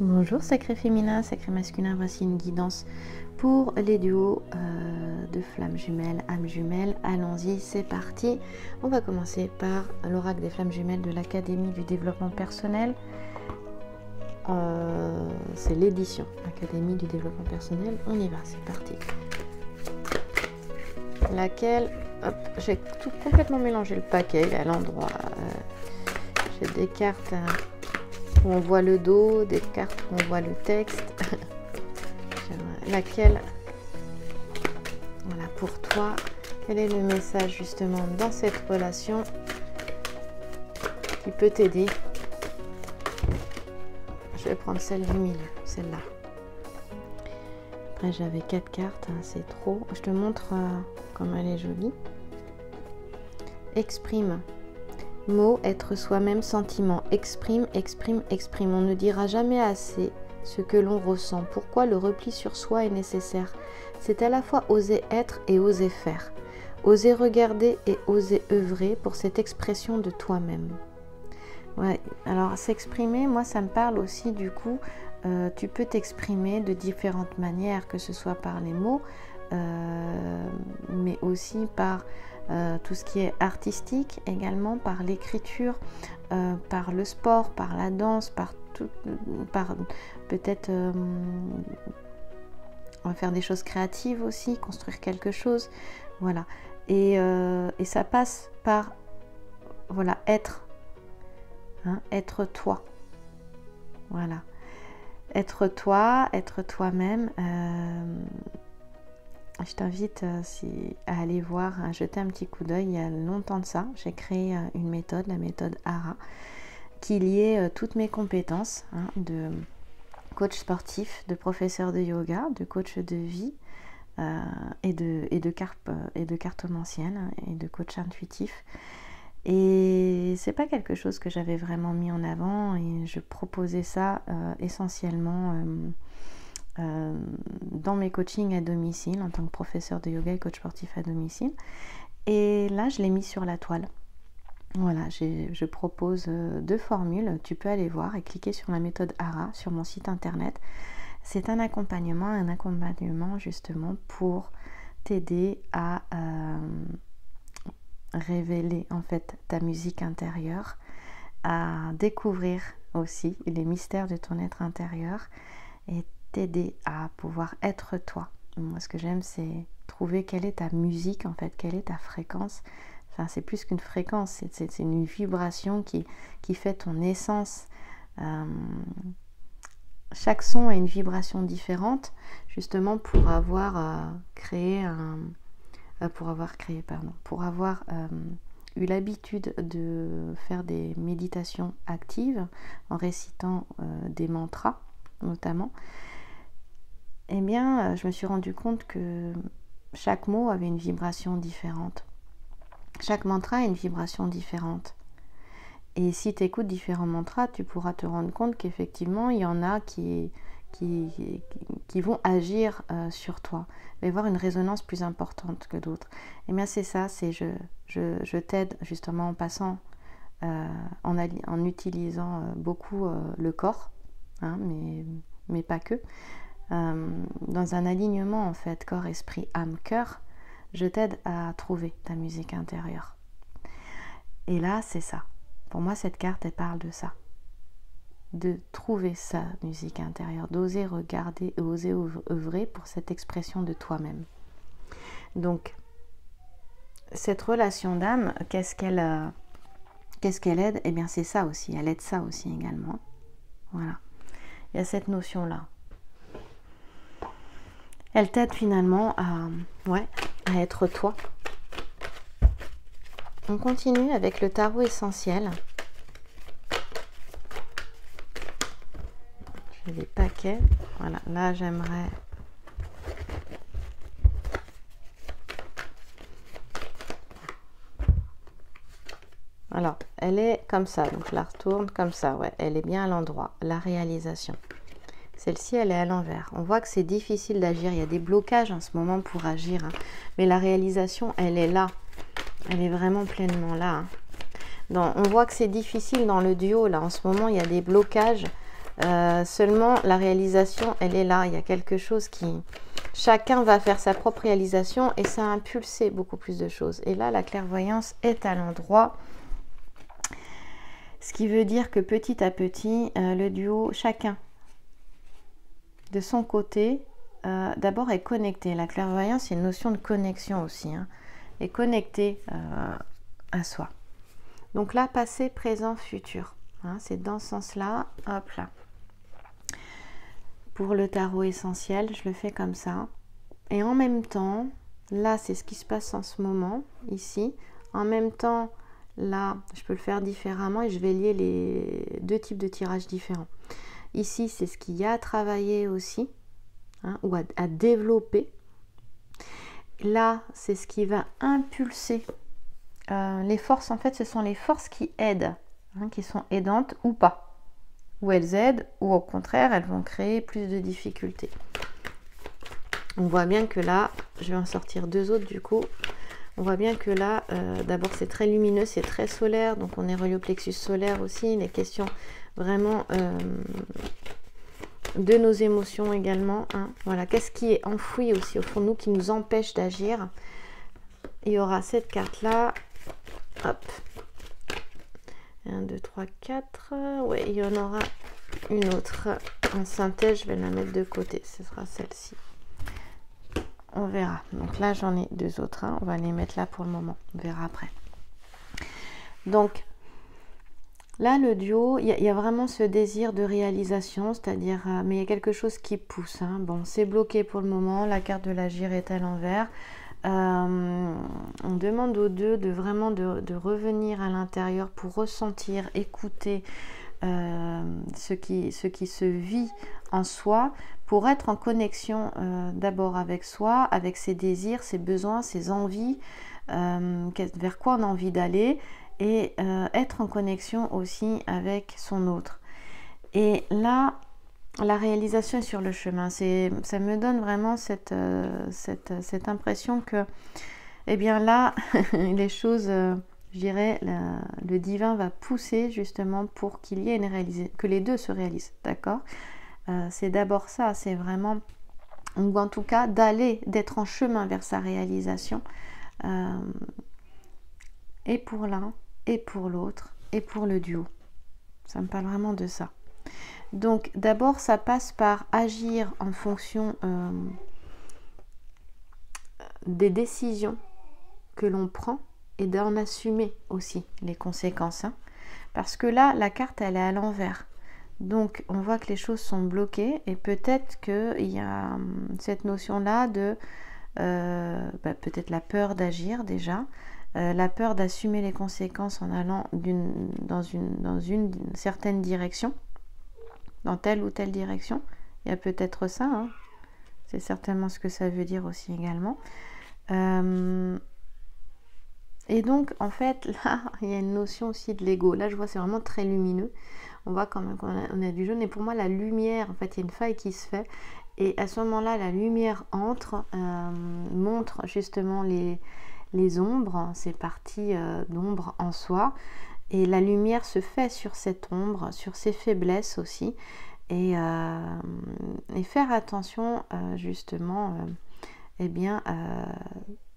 Bonjour sacré féminin, sacré masculin, voici une guidance pour les duos de flammes jumelles, âmes jumelles. Allons-y, c'est parti. On va commencer par l'oracle des flammes jumelles de l'Académie du développement personnel. C'est l'édition Académie du développement personnel. On y va, c'est parti. Laquelle, hop, j'ai tout complètement mélangé le paquet, il est à l'endroit. J'ai des cartes où on voit le dos, des cartes où on voit le texte. Laquelle, voilà, pour toi, quel est le message justement dans cette relation qui peut t'aider? Je vais prendre celle du milieu, celle-là. Après, j'avais 4 cartes, hein, c'est trop. Je te montre comme elle est jolie. Exprime. Mots, être soi-même, sentiment. Exprime, exprime, exprime. On ne dira jamais assez ce que l'on ressent. Pourquoi le repli sur soi est nécessaire? C'est à la fois oser être et oser faire. Oser regarder et oser œuvrer pour cette expression de toi-même. Ouais, alors s'exprimer, moi ça me parle aussi du coup, tu peux t'exprimer de différentes manières, que ce soit par les mots, mais aussi par tout ce qui est artistique, également par l'écriture, par le sport, par la danse, par tout, par peut-être faire des choses créatives aussi, construire quelque chose, voilà. Et ça passe par, voilà, être, hein, être toi, voilà, être toi, être toi-même. Je t'invite à aller voir, à jeter un petit coup d'œil. Il y a longtemps de ça, j'ai créé une méthode, la méthode HARA, qui liait toutes mes compétences, hein, de coach sportif, de professeur de yoga, de coach de vie, et de cartomancienne, hein, et de coach intuitif. Et c'est pas quelque chose que j'avais vraiment mis en avant, et je proposais ça essentiellement dans mes coachings à domicile, en tant que professeur de yoga et coach sportif à domicile. Et là, je l'ai mis sur la toile. Voilà, je propose 2 formules. Tu peux aller voir et cliquer sur la méthode HARA sur mon site internet. C'est un accompagnement justement pour t'aider à révéler en fait ta musique intérieure, à découvrir aussi les mystères de ton être intérieur et t'aider à pouvoir être toi. Moi, ce que j'aime, c'est trouver quelle est ta musique, en fait, quelle est ta fréquence. Enfin, c'est plus qu'une fréquence, c'est une vibration qui fait ton essence. Chaque son a une vibration différente, justement pour avoir créé un... eu l'habitude de faire des méditations actives en récitant des mantras notamment. Eh bien, je me suis rendu compte que chaque mot avait une vibration différente. Chaque mantra a une vibration différente. Et si tu écoutes différents mantras, tu pourras te rendre compte qu'effectivement, il y en a qui vont agir sur toi. Il va y avoir une résonance plus importante que d'autres. Et bien, c'est ça, c'est je t'aide justement en passant, en utilisant beaucoup le corps, hein, mais pas que. Dans un alignement en fait, corps, esprit, âme, cœur, je t'aide à trouver ta musique intérieure. Et là, c'est ça. Pour moi, cette carte, elle parle de ça. De trouver sa musique intérieure, d'oser regarder et oser œuvrer pour cette expression de toi-même. Donc, cette relation d'âme, qu'est-ce qu'elle aide? Eh bien, c'est ça aussi, elle aide ça aussi également. Voilà, il y a cette notion-là. Elle t'aide finalement à être toi. On continue avec le tarot essentiel. Des paquets, voilà, là j'aimerais alors elle est comme ça, donc je la retourne comme ça, ouais, elle est bien à l'endroit, la réalisation. Celle-ci, elle est à l'envers. On voit que c'est difficile d'agir, il y a des blocages en ce moment pour agir, hein. Mais la réalisation, elle est là, elle est vraiment pleinement là, hein. On voit que c'est difficile dans le duo là en ce moment, il y a des blocages Seulement, la réalisation, elle est là. Il y a quelque chose qui... Chacun va faire sa propre réalisation et ça a impulsé beaucoup plus de choses. Et là, la clairvoyance est à l'endroit. Ce qui veut dire que petit à petit, le duo, chacun de son côté, d'abord est connecté. La clairvoyance, c'est une notion de connexion aussi, hein, est connecté à soi. Donc là, passé, présent, futur. Hein, c'est dans ce sens-là. Hop là. Pour le tarot essentiel, je le fais comme ça. Et en même temps, là, c'est ce qui se passe en ce moment, ici. En même temps, là, je peux le faire différemment et je vais lier les deux types de tirages différents. Ici, c'est ce qu'il y a à travailler aussi, hein, ou à développer. Là, c'est ce qui va impulser les forces. En fait, ce sont les forces qui aident, hein, qui sont aidantes ou pas. Ou elles aident, ou au contraire, elles vont créer plus de difficultés. On voit bien que là, je vais en sortir deux autres du coup. On voit bien que là, d'abord c'est très lumineux, c'est très solaire, donc on est relié au plexus solaire aussi, les questions vraiment de nos émotions également. Hein. Voilà, qu'est-ce qui est enfoui aussi au fond de nous, qui nous empêche d'agir? Il y aura cette carte-là, hop. 1, 2, 3, 4. Ouais, il y en aura une autre en synthèse. Je vais la mettre de côté. Ce sera celle-ci. On verra. Donc là, j'en ai deux autres. Hein. On va les mettre là pour le moment. On verra après. Donc, là, le duo, il y a vraiment ce désir de réalisation. C'est-à-dire, mais il y a quelque chose qui pousse. Hein. Bon, c'est bloqué pour le moment. La carte de l'agir est à l'envers. On demande aux deux de vraiment de revenir à l'intérieur pour ressentir, écouter ce qui se vit en soi, pour être en connexion d'abord avec soi, avec ses désirs, ses besoins, ses envies, vers quoi on a envie d'aller, et être en connexion aussi avec son autre. Et là, la réalisation est sur le chemin. Ça me donne vraiment cette impression que, eh bien là, les choses, je dirais, le divin va pousser justement pour qu'il y ait une réalisation, que les deux se réalisent, d'accord? C'est d'abord ça, c'est vraiment, ou en tout cas, d'être en chemin vers sa réalisation, et pour l'un, et pour l'autre, et pour le duo. Ça me parle vraiment de ça. Donc d'abord ça passe par agir en fonction des décisions que l'on prend et d'en assumer aussi les conséquences, hein. Parce que là la carte elle est à l'envers, donc on voit que les choses sont bloquées et peut-être qu'il y a cette notion là de peut-être la peur d'agir déjà, la peur d'assumer les conséquences en allant dans une certaine direction, dans telle ou telle direction. Il y a peut-être ça, hein. C'est certainement ce que ça veut dire aussi également. Et donc, en fait, là, il y a une notion aussi de l'ego. Là, je vois, c'est vraiment très lumineux. On voit quand même qu'on a du jaune. Et pour moi, la lumière, en fait, il y a une faille qui se fait. Et à ce moment-là, la lumière entre, montre justement les ombres, ces parties d'ombre en soi. Et la lumière se fait sur cette ombre, sur ses faiblesses aussi. Et faire attention justement,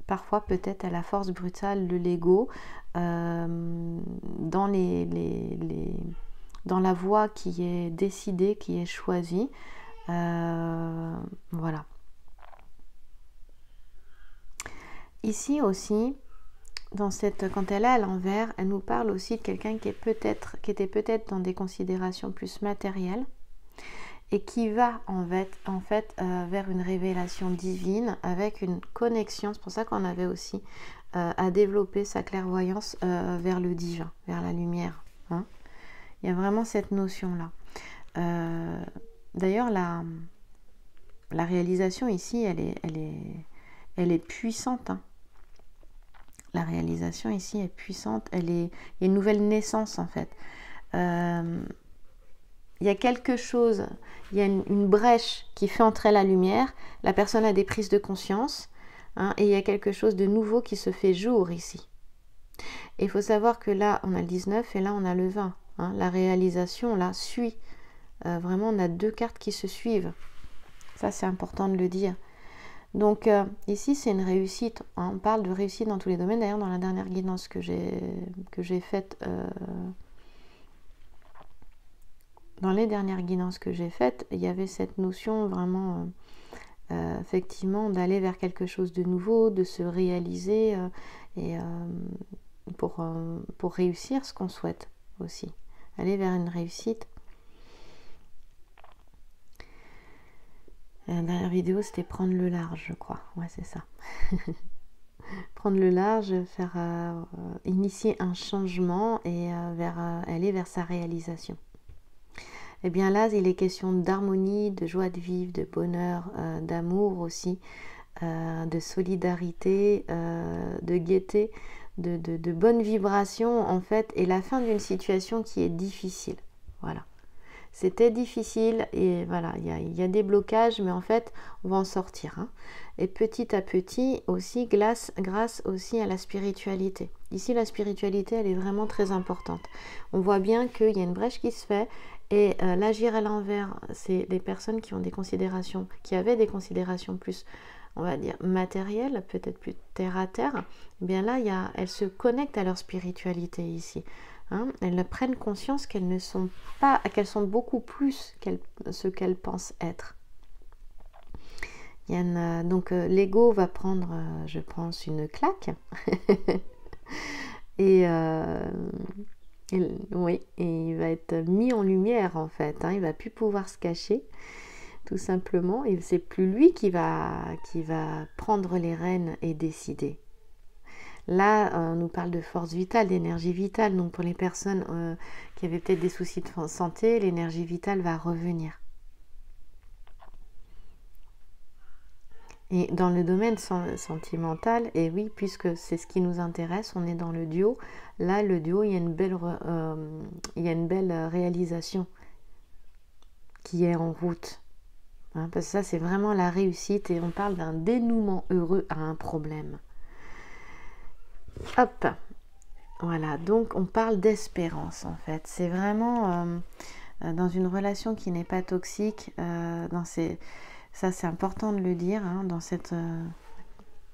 parfois peut-être à la force brutale de l'ego, dans la voie qui est décidée, qui est choisie. Voilà. Ici aussi, quand elle est à l'envers, elle nous parle aussi de quelqu'un qui était peut-être dans des considérations plus matérielles et qui va en fait vers une révélation divine avec une connexion. C'est pour ça qu'on avait aussi à développer sa clairvoyance vers le divin, vers la lumière, hein. Il y a vraiment cette notion-là. D'ailleurs, la réalisation ici, elle est puissante, hein. La réalisation ici est puissante, il y a une nouvelle naissance en fait. Il y a quelque chose, il y a une brèche qui fait entrer la lumière, la personne a des prises de conscience, hein, et il y a quelque chose de nouveau qui se fait jour ici. Et il faut savoir que là on a le 19 et là on a le 20. Hein, la réalisation là suit Vraiment, on a deux cartes qui se suivent. Ça, c'est important de le dire. Donc, ici, c'est une réussite. On parle de réussite dans tous les domaines. D'ailleurs, dans la dernière guidance que j'ai faite, dans les dernières guidances que j'ai faites, il y avait cette notion vraiment, effectivement, d'aller vers quelque chose de nouveau, de se réaliser pour réussir ce qu'on souhaite aussi. Aller vers une réussite. La dernière vidéo, c'était prendre le large, je crois. Ouais, c'est ça. Prendre le large, faire initier un changement et aller vers sa réalisation. Et bien là, il est question d'harmonie, de joie de vivre, de bonheur, d'amour aussi, de solidarité, de gaieté, de bonnes vibrations en fait, et la fin d'une situation qui est difficile. Voilà. C'était difficile et voilà, il y a des blocages, mais en fait, on va en sortir. Hein. Et petit à petit aussi, grâce aussi à la spiritualité. Ici, la spiritualité, elle est vraiment très importante. On voit bien qu'il y a une brèche qui se fait et l'agir à l'envers, c'est des personnes qui ont des considérations, qui avaient des considérations plus, on va dire, matérielles, peut-être plus terre à terre. Eh bien là, elles se connectent à leur spiritualité ici. Hein, elles prennent conscience qu'elles ne sont pas, qu'elles sont beaucoup plus ce qu'elles pensent être. Il y a donc l'ego va prendre, je pense, une claque. et il va être mis en lumière en fait. Hein, il ne va plus pouvoir se cacher, tout simplement. Et c'est plus lui qui va prendre les rênes et décider. Là, on nous parle de force vitale, d'énergie vitale. Donc, pour les personnes qui avaient peut-être des soucis de santé, l'énergie vitale va revenir. Et dans le domaine sentimental, et oui, puisque c'est ce qui nous intéresse, on est dans le duo. Là, le duo, il y a une belle, réalisation qui est en route. Hein, parce que ça, c'est vraiment la réussite. Et on parle d'un dénouement heureux à un problème. Hop, voilà, donc on parle d'espérance en fait, c'est vraiment dans une relation qui n'est pas toxique, ça c'est important de le dire, hein, dans cette,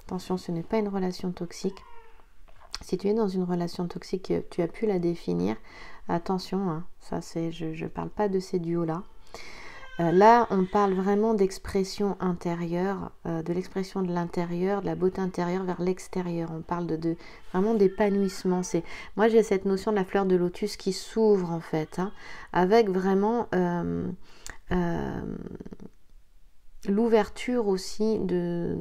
attention ce n'est pas une relation toxique, si tu es dans une relation toxique, tu as pu la définir, attention, hein, ça c'est, je ne parle pas de ces duos là. Là, on parle vraiment d'expression intérieure, de l'expression de l'intérieur, de la beauté intérieure vers l'extérieur. On parle de vraiment d'épanouissement. Moi, j'ai cette notion de la fleur de lotus qui s'ouvre, en fait, hein, avec vraiment l'ouverture aussi de...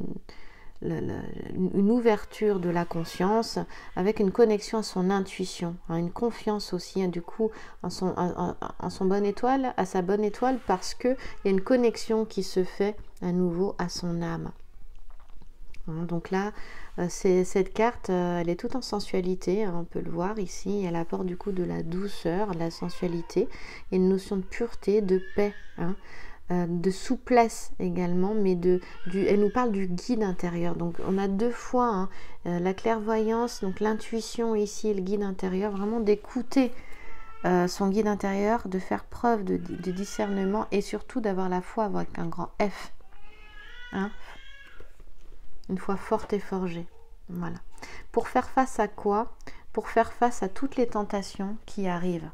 une ouverture de la conscience avec une connexion à son intuition, hein, une confiance aussi hein, du coup en son bonne étoile, à sa bonne étoile parce qu'il y a une connexion qui se fait à nouveau à son âme. Hein, donc là, cette carte, elle est toute en sensualité, hein, on peut le voir ici, elle apporte du coup de la douceur, de la sensualité, et une notion de pureté, de paix. Hein, de souplesse également, mais elle nous parle du guide intérieur. Donc on a deux fois hein, la clairvoyance, donc l'intuition ici, le guide intérieur, vraiment d'écouter son guide intérieur, de faire preuve de discernement et surtout d'avoir la foi avec un grand F. Hein, une foi forte et forgée. Voilà. Pour faire face à quoi? Pour faire face à toutes les tentations qui arrivent.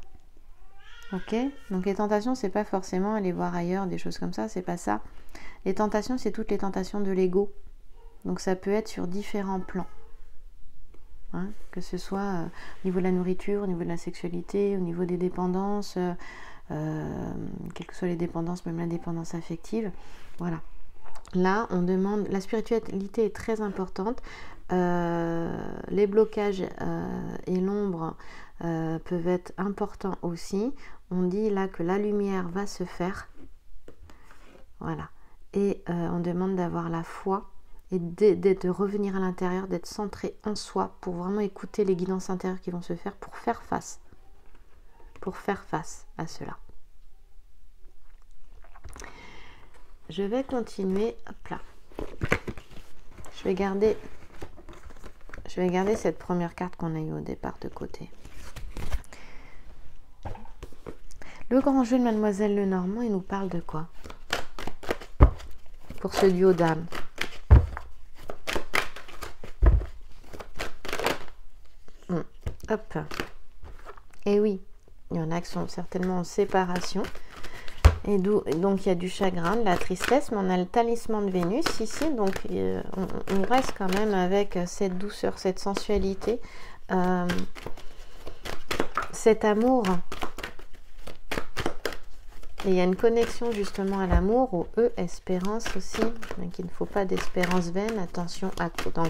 Ok, donc les tentations, c'est pas forcément aller voir ailleurs, des choses comme ça, c'est pas ça. Les tentations, c'est toutes les tentations de l'ego. Donc ça peut être sur différents plans. Hein, que ce soit au niveau de la nourriture, au niveau de la sexualité, au niveau des dépendances, quelles que soient les dépendances, même la dépendance affective. Voilà. Là, on demande... La spiritualité est très importante. Les blocages et l'ombre peuvent être importants aussi. On dit là que la lumière va se faire. Voilà. Et on demande d'avoir la foi et de revenir à l'intérieur, d'être centré en soi pour vraiment écouter les guidances intérieures qui vont se faire pour faire face. Pour faire face à cela. Je vais continuer. Hop là. Je vais garder cette première carte qu'on a eue au départ de côté. Le grand jeu de Mademoiselle Lenormand, il nous parle de quoi pour ce duo d'âmes? Hop. Et oui, il y en a qui sont certainement en séparation. Et donc, il y a du chagrin, de la tristesse, mais on a le talisman de Vénus ici. Donc, on reste quand même avec cette douceur, cette sensualité, cet amour. Et il y a une connexion justement à l'amour, au E, espérance aussi. Donc, il ne faut pas d'espérance vaine. Attention à dans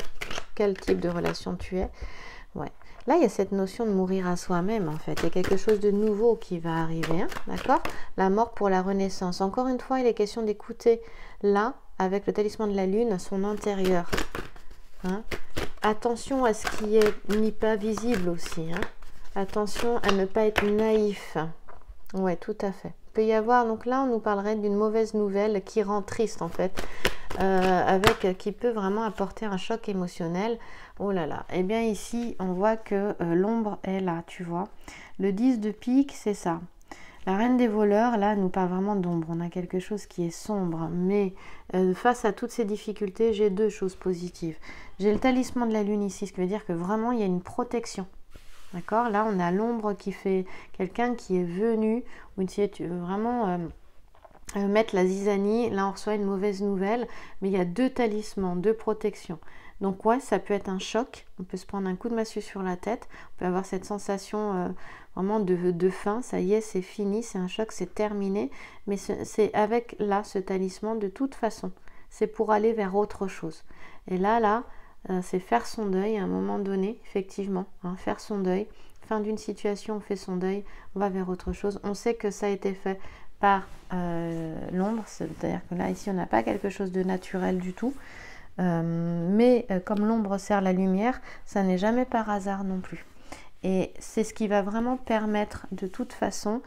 quel type de relation tu es. Ouais. Là, il y a cette notion de mourir à soi-même, en fait. Il y a quelque chose de nouveau qui va arriver, hein, d'accord? La mort pour la renaissance. Encore une fois, il est question d'écouter, là, avec le talisman de la lune, son intérieur. Hein? Attention à ce qui est mis pas visible aussi. Hein? Attention à ne pas être naïf. Ouais, tout à fait. Il peut y avoir, donc là, on nous parlerait d'une mauvaise nouvelle qui rend triste, en fait. Qui peut vraiment apporter un choc émotionnel. Oh là là, et bien ici on voit que l'ombre est là, tu vois, le 10 de pique, c'est ça, la reine des voleurs. Là nous parle vraiment d'ombre, on a quelque chose qui est sombre, mais face à toutes ces difficultés, j'ai deux choses positives. J'ai le talisman de la lune ici, ce qui veut dire que vraiment il y a une protection. D'accord, là on a l'ombre qui fait quelqu'un qui est venu, ou tu veux vraiment mettre la zizanie. Là on reçoit une mauvaise nouvelle, mais il y a deux talismans, deux protections. Donc ouais, ça peut être un choc, on peut se prendre un coup de massue sur la tête, on peut avoir cette sensation vraiment de fin, ça y est, c'est fini, c'est un choc, c'est terminé, mais c'est avec là ce talisman de toute façon, c'est pour aller vers autre chose. Et là, c'est faire son deuil à un moment donné, effectivement, hein, faire son deuil, fin d'une situation, on fait son deuil, on va vers autre chose, on sait que ça a été fait par l'ombre, c'est-à-dire que là, ici, on n'a pas quelque chose de naturel du tout, mais comme l'ombre sert la lumière, ça n'est jamais par hasard non plus. Et c'est ce qui va vraiment permettre, de toute façon,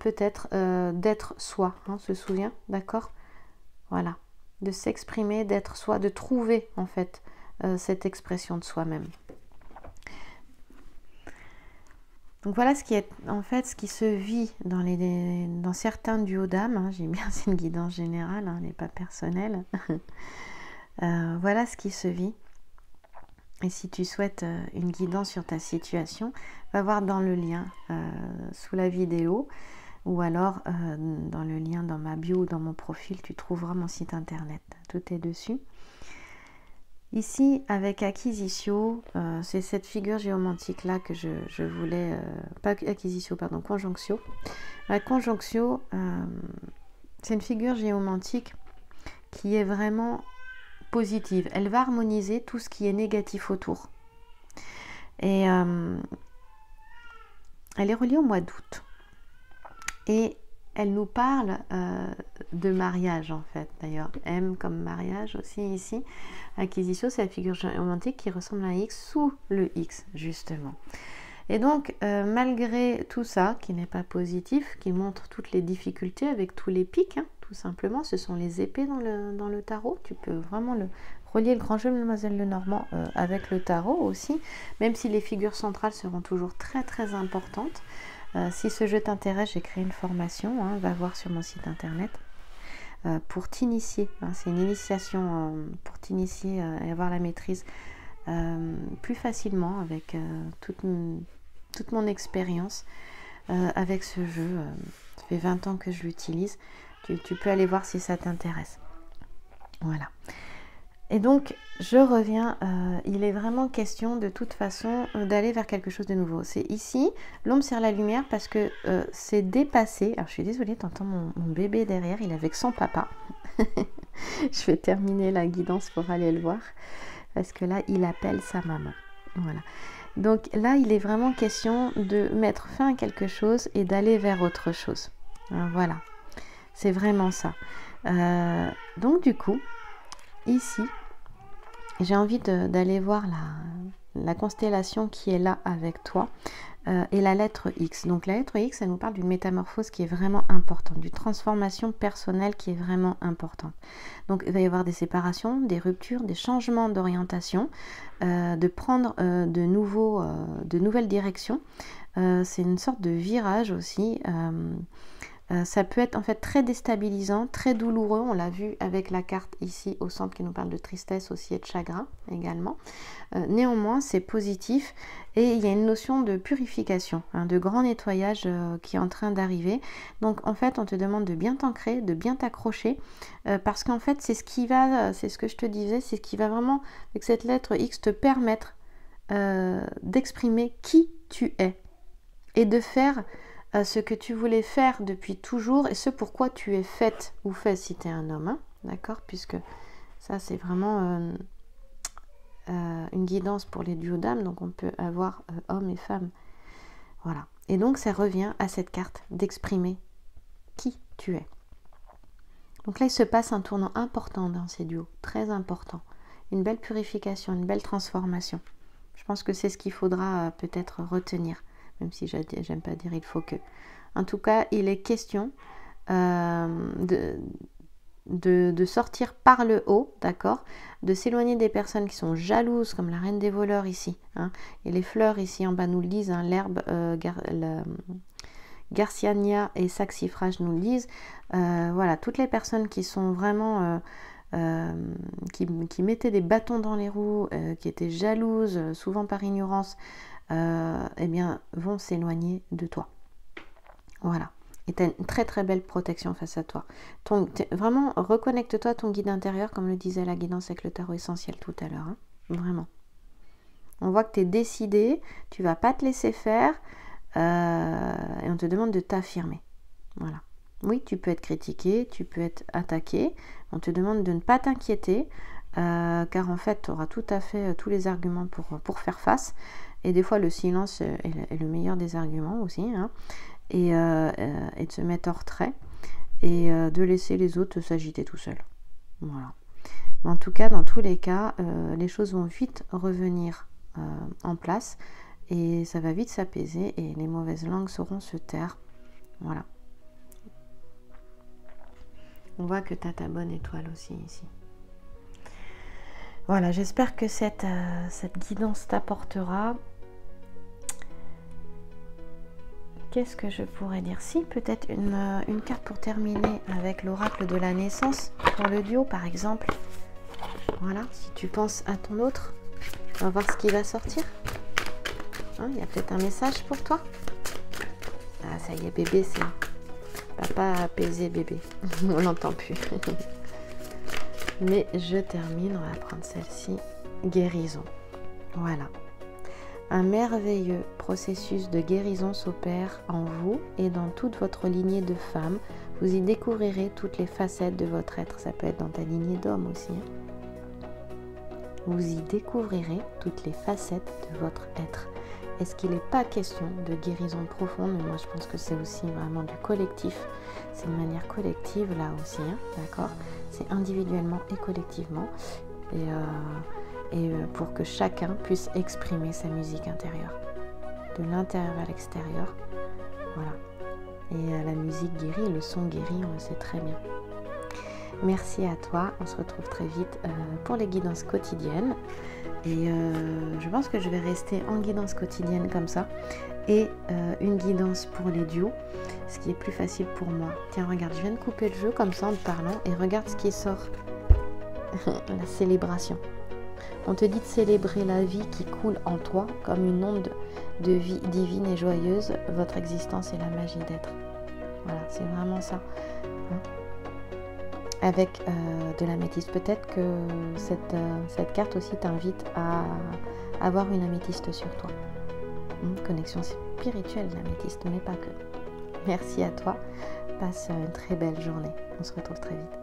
peut-être d'être soi, hein, on se souvient, d'accord? Voilà, de s'exprimer, d'être soi, de trouver, en fait, cette expression de soi-même. Donc voilà ce qui est en fait ce qui se vit dans certains duos d'âmes. Hein, j'ai bien, c'est une guidance générale, hein, elle n'est pas personnelle. Voilà ce qui se vit. Et si tu souhaites une guidance sur ta situation, va voir dans le lien sous la vidéo, ou alors dans le lien dans ma bio ou dans mon profil, tu trouveras mon site internet. Tout est dessus. Ici, avec Acquisitio, c'est cette figure géomantique-là que je voulais... pas Acquisitio, pardon, Conjonctio. La Conjonctio, c'est une figure géomantique qui est vraiment positive. Elle va harmoniser tout ce qui est négatif autour. Et elle est reliée au mois d'août. Et elle nous parle de mariage, en fait. D'ailleurs, M comme mariage aussi ici. Acquisitio, c'est la figure géomantique qui ressemble à X sous le X, justement. Et donc, malgré tout ça, qui n'est pas positif, qui montre toutes les difficultés avec tous les pics, hein, tout simplement, ce sont les épées dans le tarot. Tu peux vraiment relier le grand jeu de Mademoiselle Lenormand avec le tarot aussi, même si les figures centrales seront toujours très, très importantes. Si ce jeu t'intéresse, j'ai créé une formation, hein, va voir sur mon site internet pour t'initier. Hein, c'est une initiation pour t'initier et avoir la maîtrise plus facilement avec toute mon expérience avec ce jeu. Ça fait 20 ans que je l'utilise. Tu peux aller voir si ça t'intéresse. Voilà. Et donc, je reviens, il est vraiment question de toute façon d'aller vers quelque chose de nouveau. C'est ici, l'ombre sert la lumière parce que c'est dépassé. Alors, je suis désolée, t'entends mon bébé derrière, il est avec son papa. Je vais terminer la guidance pour aller le voir parce que là, il appelle sa maman. Voilà. Donc là, il est vraiment question de mettre fin à quelque chose et d'aller vers autre chose. Voilà, c'est vraiment ça. Donc, du coup... Ici, j'ai envie d'aller voir la, la constellation qui est là avec toi et la lettre X. Donc la lettre X, elle nous parle d'une métamorphose qui est vraiment importante, d'une transformation personnelle qui est vraiment importante. Donc il va y avoir des séparations, des ruptures, des changements d'orientation, de prendre de nouvelles directions. C'est une sorte de virage aussi. Ça peut être en fait très déstabilisant, très douloureux, on l'a vu avec la carte ici au centre qui nous parle de tristesse aussi et de chagrin également. Néanmoins c'est positif et il y a une notion de purification, hein, de grand nettoyage qui est en train d'arriver. Donc en fait on te demande de bien t'ancrer, de bien t'accrocher parce qu'en fait c'est ce qui va, c'est ce que je te disais, c'est ce qui va vraiment avec cette lettre X te permettre d'exprimer qui tu es et de faire ce que tu voulais faire depuis toujours et ce pourquoi tu es faite ou fait si tu es un homme, hein, d'accord, puisque ça c'est vraiment une guidance pour les duos d'âme, donc on peut avoir homme et femme, voilà. Et donc ça revient à cette carte d'exprimer qui tu es. Donc là il se passe un tournant important dans ces duos, très important, une belle purification, une belle transformation. Je pense que c'est ce qu'il faudra peut-être retenir, même si j'aime pas dire il faut que. En tout cas, il est question de sortir par le haut, d'accord, de s'éloigner des personnes qui sont jalouses, comme la reine des voleurs ici, hein, et les fleurs ici en bas nous le disent, hein, l'herbe, Garciania et Saxifrage nous le disent. Voilà, toutes les personnes qui sont vraiment... qui mettaient des bâtons dans les roues, qui étaient jalouses, souvent par ignorance, eh bien, vont s'éloigner de toi. Voilà. Et tu as une très très belle protection face à toi. Vraiment, reconnecte-toi à ton guide intérieur, comme le disait la guidance avec le tarot essentiel tout à l'heure. Hein. Vraiment. On voit que tu es décidé, tu vas pas te laisser faire, et on te demande de t'affirmer. Voilà. Oui, tu peux être critiqué, tu peux être attaqué. On te demande de ne pas t'inquiéter, car en fait, tu auras tout à fait tous les arguments pour faire face. Et des fois, le silence est le meilleur des arguments aussi, hein, et de se mettre hors trait et de laisser les autres s'agiter tout seuls. Voilà. Mais en tout cas, dans tous les cas, les choses vont vite revenir en place et ça va vite s'apaiser et les mauvaises langues sauront se taire. Voilà. On voit que tu as ta bonne étoile aussi ici. Voilà, j'espère que cette guidance t'apportera. Qu'est-ce que je pourrais dire? Si, peut-être une carte pour terminer avec l'oracle de la naissance pour le duo, par exemple. Voilà, si tu penses à ton autre, on va voir ce qui va sortir. Hein, il y a peut-être un message pour toi. Ah, ça y est, bébé, c'est... Papa apaisé bébé, on l'entend plus. Mais je termine, on va prendre celle-ci, guérison. Voilà. Un merveilleux processus de guérison s'opère en vous et dans toute votre lignée de femmes. Vous y découvrirez toutes les facettes de votre être. Ça peut être dans ta lignée d'hommes aussi. Vous y découvrirez toutes les facettes de votre être. Est-ce qu'il n'est pas question de guérison profonde? Mais moi, je pense que c'est aussi vraiment du collectif. C'est une manière collective, là aussi, hein, d'accord? C'est individuellement et collectivement. Et pour que chacun puisse exprimer sa musique intérieure. De l'intérieur à l'extérieur. Voilà. Et la musique guérit, le son guérit, on le sait très bien. Merci à toi. On se retrouve très vite pour les guidances quotidiennes. Et je pense que je vais rester en guidance quotidienne comme ça et une guidance pour les duos, ce qui est plus facile pour moi. Tiens, regarde, je viens de couper le jeu comme ça en te parlant et regarde ce qui sort. La célébration. On te dit de célébrer la vie qui coule en toi comme une onde de vie divine et joyeuse. Votre existence et la magie d'être. Voilà, c'est vraiment ça. Hein ? Avec de l'améthyste. Peut-être que cette carte aussi t'invite à avoir une améthyste sur toi. Une connexion spirituelle, l'améthyste, mais pas que. Merci à toi. Passe une très belle journée. On se retrouve très vite.